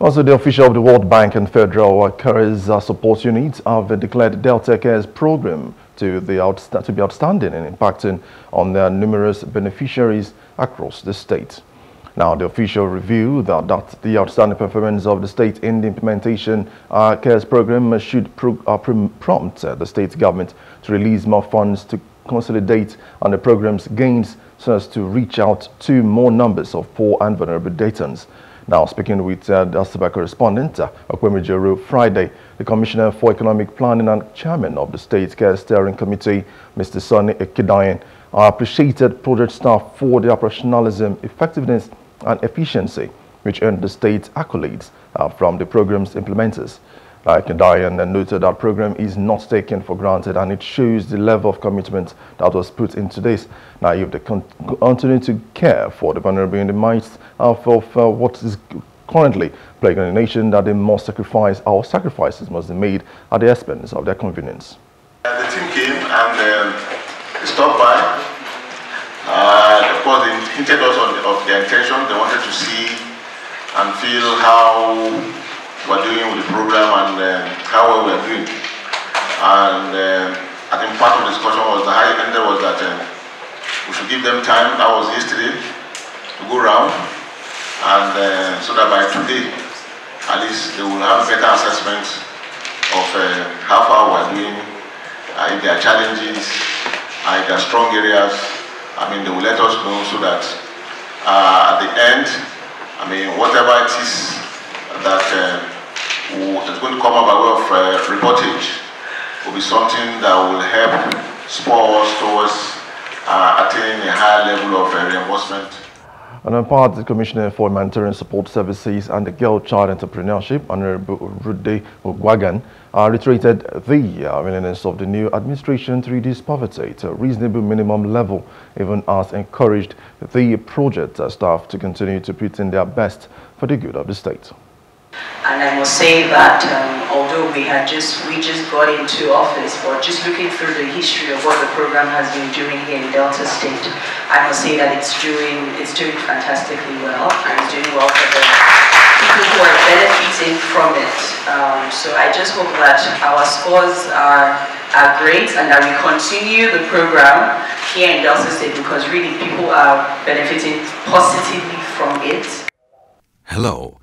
Also, the officials of the World Bank and Federal CARES Support Unit have declared Delta CARES Programme to be outstanding and impacting on their numerous beneficiaries across the state. Now, the official revealed that the outstanding performance of the state in the implementation CARES Programme should prompt the state government to release more funds to consolidate on the programme's gains so as to reach out to more numbers of poor and vulnerable datants. Now, speaking with the Asaba correspondent, Okwemijiro Friday, the Commissioner for Economic Planning and Chairman of the State CARES Steering Committee, Mr. Sonny Ekidayan, appreciated project staff for their professionalism, effectiveness and efficiency, which earned the state accolades from the programme's implementers. Ekidayan noted that programme is not taken for granted and it shows the level of commitment that was put into this. Now, if they continue to care for the vulnerable in the midst of what is currently plaguing the nation, that they must sacrifice, or sacrifices must be made at the expense of their convenience. The team came and stopped by. Of course, they hinted us of their intention. They wanted to see and feel how we're doing with the program and how well we're doing. And I think part of the discussion was that we should give them time, that was yesterday, to go around, and so that by today, at least they will have better assessment of how far we're doing, if there are challenges, if there are strong areas. I mean, they will let us know so that at the end, I mean, whatever it is that is going to come up by way of reportage will be something that will help spur us towards attaining a higher level of reimbursement. And on part, the Commissioner for Humanitarian Support Services and the Girl Child Entrepreneurship, Honorable Rudy Oguagan, reiterated the willingness of the new administration to reduce poverty to a reasonable minimum level, even as encouraged the project staff to continue to put in their best for the good of the state. And I must say that although we just got into office, but just looking through the history of what the program has been doing here in Delta State, I must say that it's doing fantastically well, and it's doing well for the people who are benefiting from it. So I just hope that our scores are great and that we continue the program here in Delta State, because really people are benefiting positively from it. Hello.